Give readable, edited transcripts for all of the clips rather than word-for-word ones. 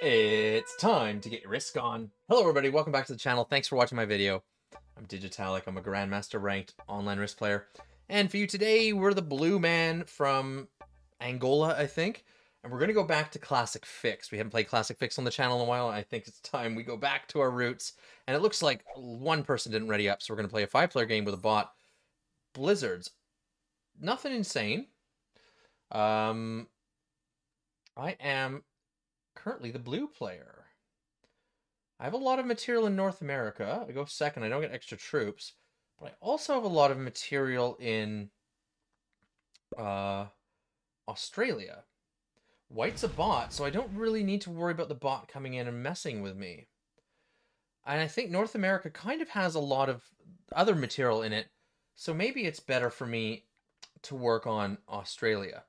It's time to get your Risk on. Hello everybody, welcome back to the channel. Thanks for watching my video. I'm Digitallic, I'm a Grandmaster ranked online Risk player. And for you today, we're the blue man from Angola, I think. And we're gonna go back to Classic Fix. We haven't played Classic Fix on the channel in a while. I think it's time we go back to our roots. And it looks like one person didn't ready up, so we're gonna play a 5-player game with a bot. Blizzards. Nothing insane. I am currently the blue player. I have a lot of material in North America. I go second. I don't get extra troops, but I also have a lot of material in Australia. White's a bot, so I don't really need to worry about the bot coming in and messing with me. And I think North America kind of has a lot of other material in it, so maybe it's better for me to work on Australia.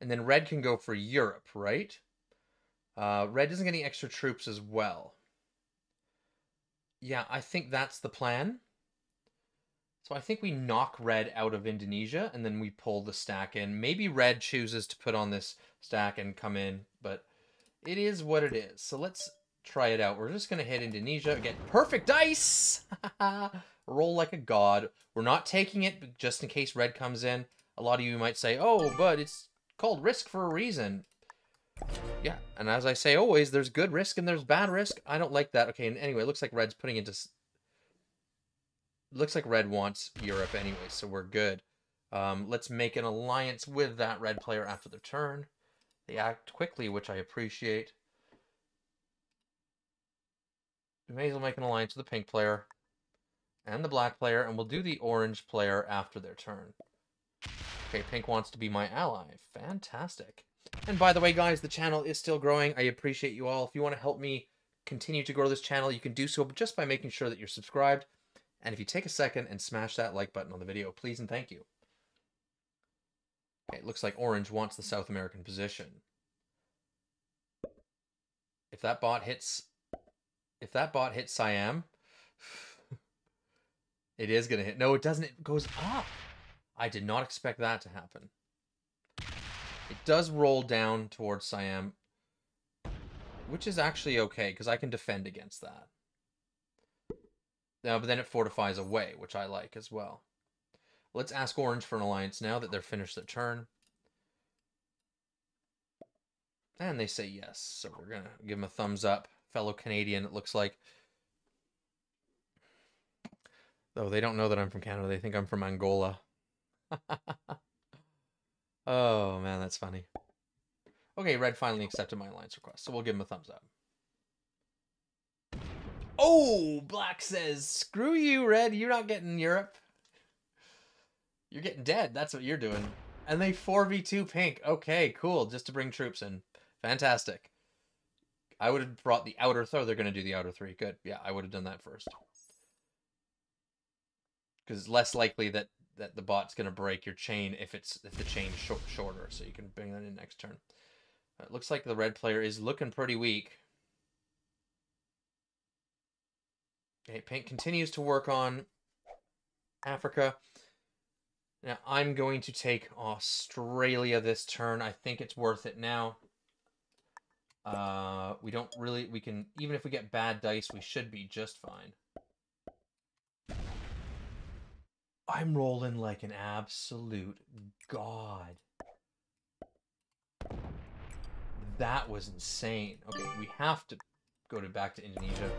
And then red can go for Europe, right? Red doesn't get any extra troops as well. Yeah, I think that's the plan. So I think we knock red out of Indonesia and then we pull the stack in. Maybe red chooses to put on this stack and come in, but it is what it is. So let's try it out. We're just going to hit Indonesia, get perfect dice. Roll like a god. We're not taking it just in case red comes in. A lot of you might say, oh, but it's called Risk for a reason. Yeah, and as I say always, there's good risk and there's bad risk. I don't like that. Okay, and anyway, it looks like red's putting into... Looks like red wants Europe anyway, so we're good. Let's make an alliance with that red player after their turn. They act quickly, which I appreciate. We may as well make an alliance with the pink player and the black player, and we'll do the orange player after their turn. Okay, pink wants to be my ally. Fantastic. And by the way, guys, the channel is still growing. I appreciate you all. If you want to help me continue to grow this channel, you can do so just by making sure that you're subscribed. And if you take a second and smash that like button on the video, please and thank you. Okay, it looks like orange wants the South American position. If that bot hits Siam, it is going to hit. No, it doesn't. It goes up. I did not expect that to happen. It does roll down towards Siam, which is actually okay, because I can defend against that. But then it fortifies away, which I like as well. Let's ask orange for an alliance now that they're finished their turn. And they say yes, so we're going to give them a thumbs up. Fellow Canadian, it looks like. Though they don't know that I'm from Canada, they think I'm from Angola. Oh, man, that's funny. Okay, red finally accepted my alliance request, so we'll give him a thumbs up. Oh, black says, screw you, red. You're not getting Europe. You're getting dead. That's what you're doing. And they 4v2 pink. Okay, cool. Just to bring troops in. Fantastic. I would have brought the outer three. They're going to do the outer three. Good. Yeah, I would have done that first. Because it's less likely that the bot's going to break your chain if the chain's shorter, so you can bring that in next turn. It looks like the red player is looking pretty weak. Okay, pink continues to work on Africa. Now I'm going to take Australia this turn. I think it's worth it now. We don't really, we can, even if we get bad dice, we should be just fine. I'm rolling like an absolute god. That was insane. Okay, we have to go back to Indonesia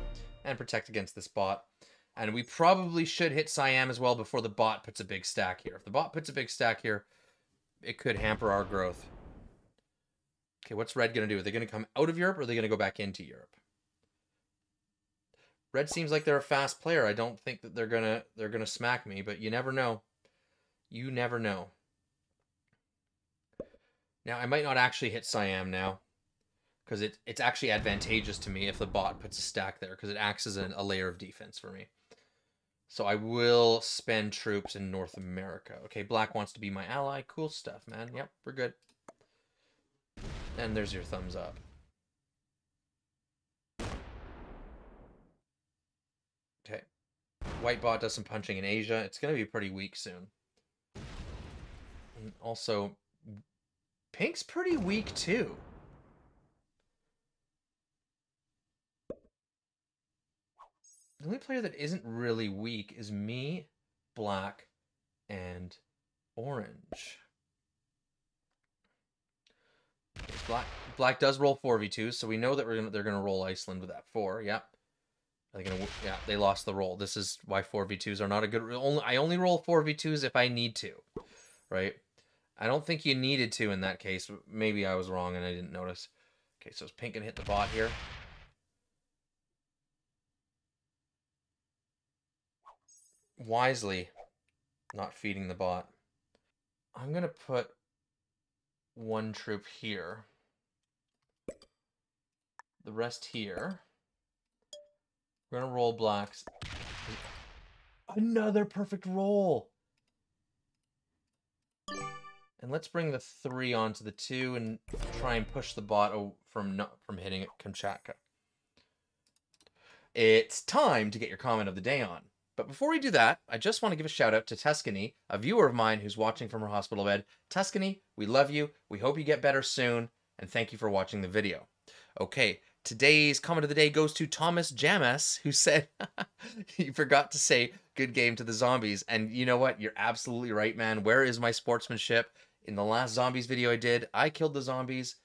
and protect against this bot. And we probably should hit Siam as well before the bot puts a big stack here. If the bot puts a big stack here, it could hamper our growth. Okay, what's red going to do? Are they going to come out of Europe or are they going to go back into Europe? Red seems like they're a fast player. I don't think that they're gonna smack me, but you never know. You never know. Now I might not actually hit Siam now, because it's actually advantageous to me if the bot puts a stack there, because it acts as a layer of defense for me. So I will spend troops in North America. Okay, black wants to be my ally. Cool stuff, man. Yep, we're good. And there's your thumbs up. White bot does some punching in Asia. It's going to be pretty weak soon. And also, pink's pretty weak too. The only player that isn't really weak is me, black, and orange. Black does roll 4v2, so we know that they're gonna roll Iceland with that 4. Yep. Are they gonna? Yeah, they lost the roll. This is why 4v2s are not a good. I only roll 4v2s if I need to, right? I don't think you needed to in that case. Maybe I was wrong and I didn't notice. Okay, so is pink gonna hit the bot here? Wisely not feeding the bot. I'm gonna put one troop here, the rest here. We're gonna roll blacks. Another perfect roll. And let's bring the 3 onto the 2 and try and push the bot from hitting Kamchatka. It's time to get your comment of the day on. But before we do that, I just want to give a shout out to Tuscany, a viewer of mine who's watching from her hospital bed. Tuscany, we love you. We hope you get better soon. And thank you for watching the video. Okay, today's comment of the day goes to Thomas James, who said, you forgot to say good game to the zombies. And you know what? You're absolutely right, man. Where is my sportsmanship? In the last zombies video I did, I killed the zombies.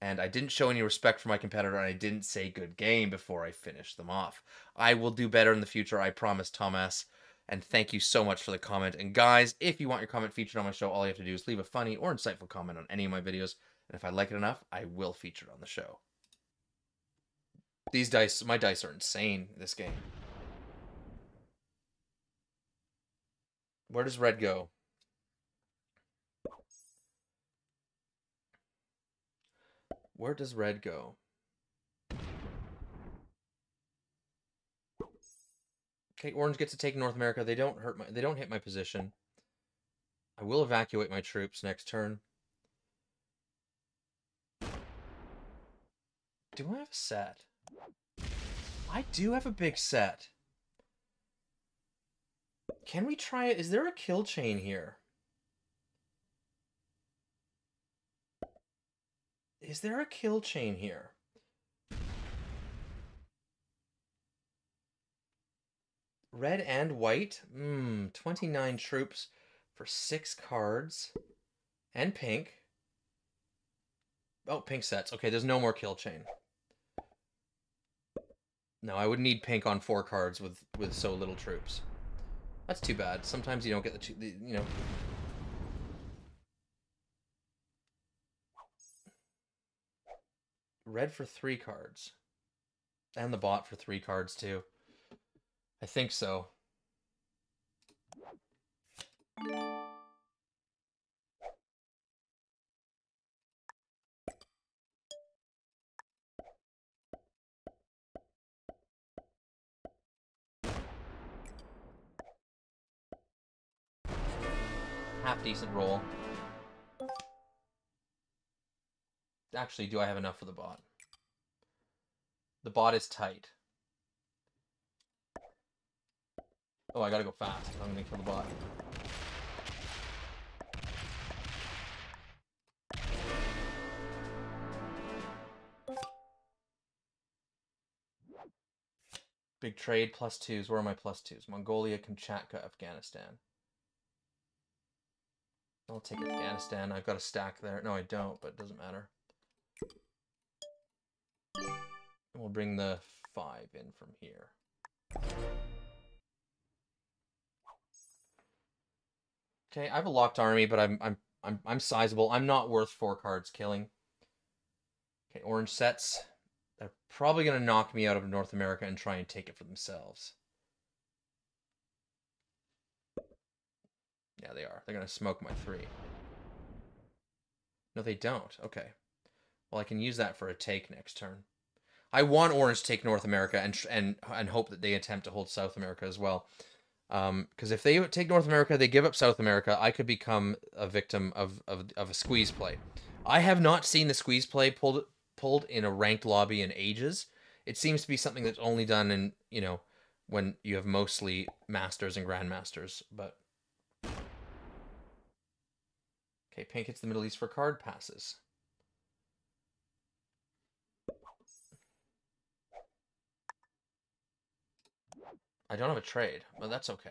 And I didn't show any respect for my competitor, and I didn't say good game before I finished them off. I will do better in the future, I promise, Thomas. And thank you so much for the comment. And guys, if you want your comment featured on my show, all you have to do is leave a funny or insightful comment on any of my videos. And if I like it enough, I will feature it on the show. These dice, my dice are insane this game. Where does red go? Where does red go? Okay, orange gets to take North America. They don't hurt my. They don't hit my position. I will evacuate my troops next turn. Do I have a set? I do have a big set. Can we try it? Is there a kill chain here? Is there a kill chain here? Red and white. 29 troops for 6 cards. And pink. Oh, pink sets. Okay, there's no more kill chain. No, I would need pink on 4 cards with so little troops. That's too bad. Sometimes you don't get the you know... Red for 3 cards. And the bot for 3 cards, too. I think so. Half decent roll. Actually, do I have enough for the bot? The bot is tight. Oh, I gotta go fast. I'm gonna kill the bot. Big trade, +2s. Where are my +2s? Mongolia, Kamchatka, Afghanistan. I'll take Afghanistan. I've got a stack there. No, I don't, but it doesn't matter. And we'll bring the 5 in from here. Okay, I have a locked army, but I'm sizable. I'm not worth 4 cards killing. Okay, orange sets. They're probably gonna knock me out of North America and try and take it for themselves. Yeah, they are. They're gonna smoke my 3. No, they don't. Okay. Well, I can use that for a take next turn. I want orange to take North America and hope that they attempt to hold South America as well. Because if they take North America, they give up South America, I could become a victim of a squeeze play. I have not seen the squeeze play pulled in a ranked lobby in ages. It seems to be something that's only done in, you know, when you have mostly masters and grandmasters, but... Okay, pink hits the Middle East for card passes. I don't have a trade, but that's okay.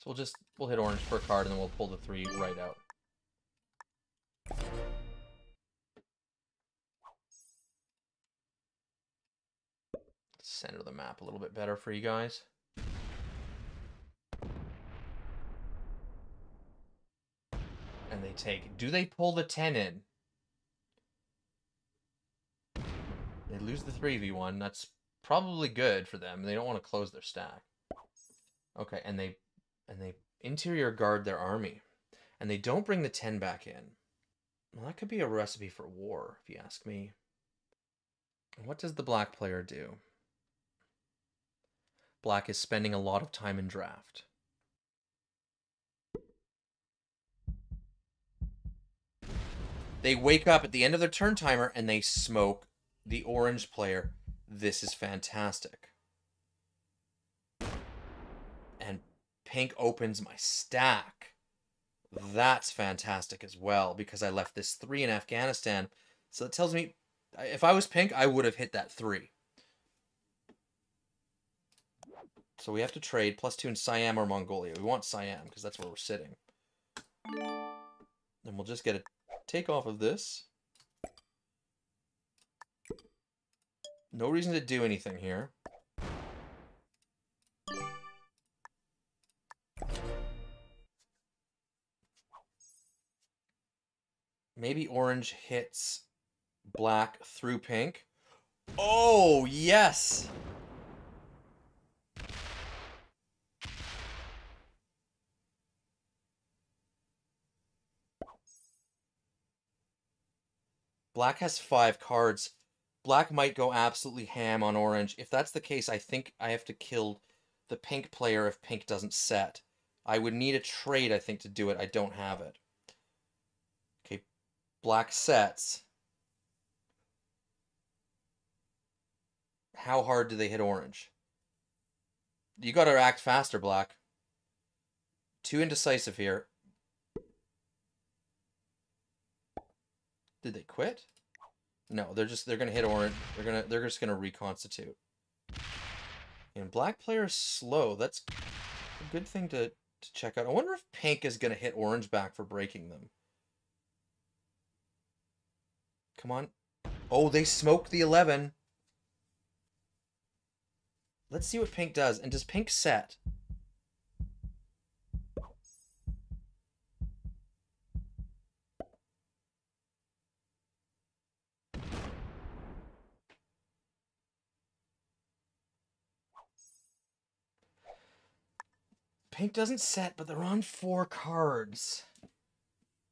So we'll hit orange per card, and then we'll pull the three right out. Center the map a little bit better for you guys. And they take... Do they pull the 10 in? They lose the 3v1. That's probably good for them. They don't want to close their stack. Okay, and they interior guard their army. And they don't bring the 10 back in. Well, that could be a recipe for war, if you ask me. What does the black player do? Black is spending a lot of time in draft. They wake up at the end of their turn timer and they smoke the orange player. This is fantastic. And pink opens my stack. That's fantastic as well, because I left this 3 in Afghanistan. So it tells me if I was pink, I would have hit that 3. So we have to trade +2 in Siam or Mongolia. We want Siam because that's where we're sitting. And we'll just get a take off of this. No reason to do anything here. Maybe orange hits black through pink. Oh, yes! Black has 5 cards. Black might go absolutely ham on orange. If that's the case, I think I have to kill the pink player if pink doesn't set. I would need a trade, I think, to do it. I don't have it. Okay, black sets. How hard do they hit orange? You gotta act faster, black. Too indecisive here. Did they quit? No, they're gonna hit orange. They're just gonna reconstitute. And black player is slow. That's a good thing to check out. I wonder if pink is gonna hit orange back for breaking them. Come on. Oh, they smoked the 11. Let's see what pink does. And does pink set? Pink doesn't set, but they're on 4 cards.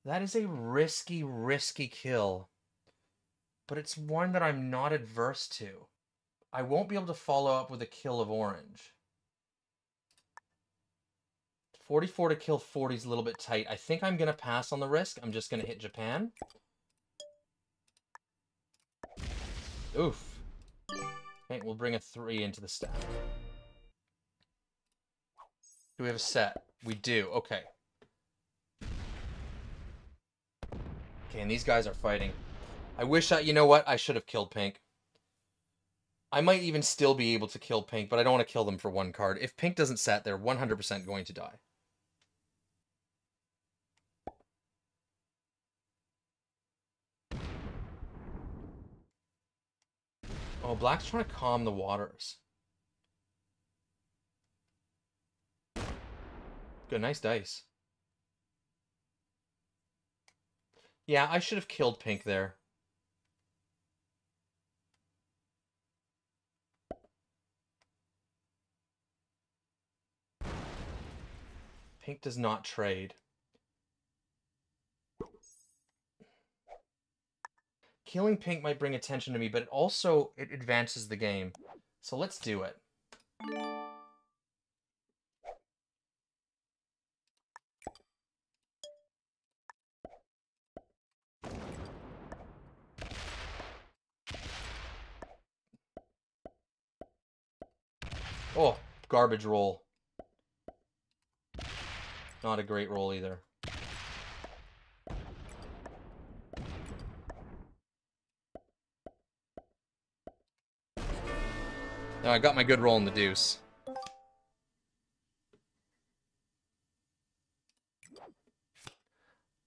That is a risky, risky kill. But it's one that I'm not adverse to. I won't be able to follow up with a kill of orange. 44 to kill 40 is a little bit tight. I think I'm going to pass on the risk. I'm just going to hit Japan. Oof. Okay, we'll bring a 3 into the stack. Do we have a set? We do. Okay. Okay, and these guys are fighting. I wish I... You know what? I should have killed pink. I might even still be able to kill pink, but I don't want to kill them for 1 card. If pink doesn't set, they're 100% going to die. Oh, black's trying to calm the waters. Good, nice dice. Yeah, I should have killed pink there. Pink does not trade. Killing pink might bring attention to me, but it also advances the game. So let's do it. Oh, garbage roll. Not a great roll either. No, I got my good roll in the deuce.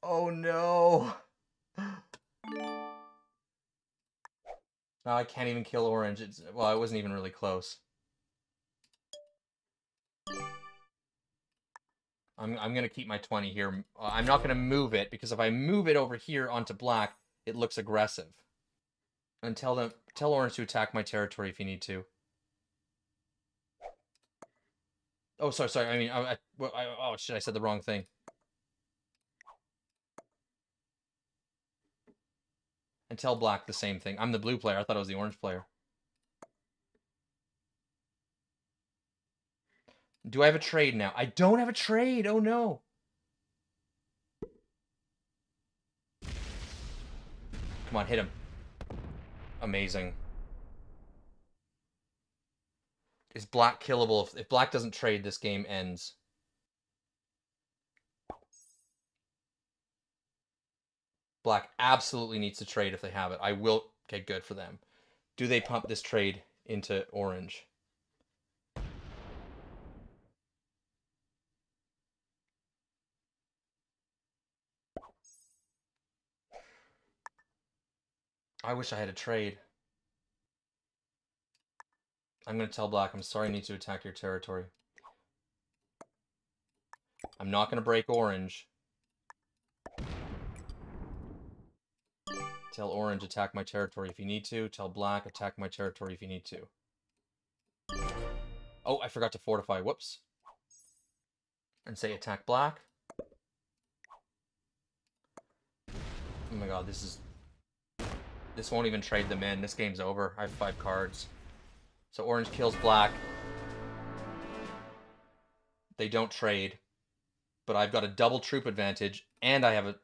Oh no! Now I can't even kill orange. It's, well, I wasn't even really close. I'm gonna keep my 20 here. I'm not gonna move it because if I move it over here onto black, it looks aggressive. And tell orange to attack my territory if you need to. Oh, sorry. I mean, oh shit! I said the wrong thing. And tell black the same thing. I'm the blue player. I thought I was the orange player. Do I have a trade now? I don't have a trade. Oh no. Come on, hit him. Amazing. Is black killable? If black doesn't trade, this game ends. Black absolutely needs to trade if they have it. I will. Okay, good for them. Do they pump this trade into orange? I wish I had a trade. I'm going to tell black, I'm sorry I need to attack your territory. I'm not going to break orange. Tell orange, attack my territory if you need to. Tell black, attack my territory if you need to. Oh, I forgot to fortify. Whoops. And say attack black. Oh my god, this is... This won't even trade them in. This game's over. I have 5 cards. So orange kills black. They don't trade. But I've got a double troop advantage, and I have a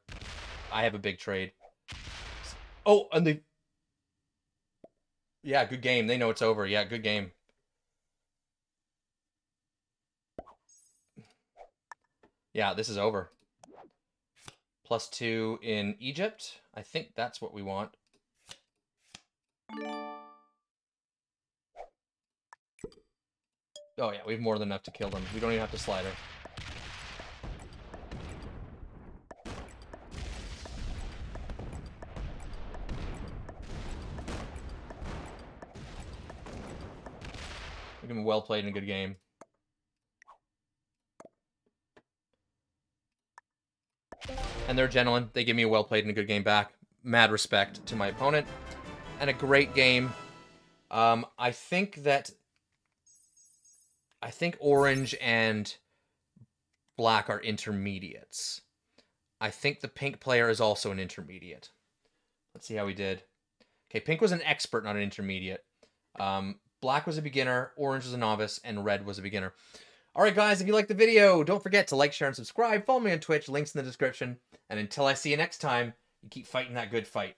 big trade. Oh, and they... Yeah, good game. They know it's over. Yeah, good game. Yeah, this is over. +2 in Egypt. I think that's what we want. Oh yeah, we have more than enough to kill them. We don't even have to slider. We've been well played in a good game. And they're gentlemen. They give me a well played and a good game back. Mad respect to my opponent. And a great game. I think orange and black are intermediates. I think the pink player is also an intermediate. Let's see how we did. Okay, pink was an expert, not an intermediate. Black was a beginner, orange was a novice, and red was a beginner. All right, guys, if you liked the video, don't forget to like, share, and subscribe. Follow me on Twitch, links in the description. And until I see you next time, you keep fighting that good fight.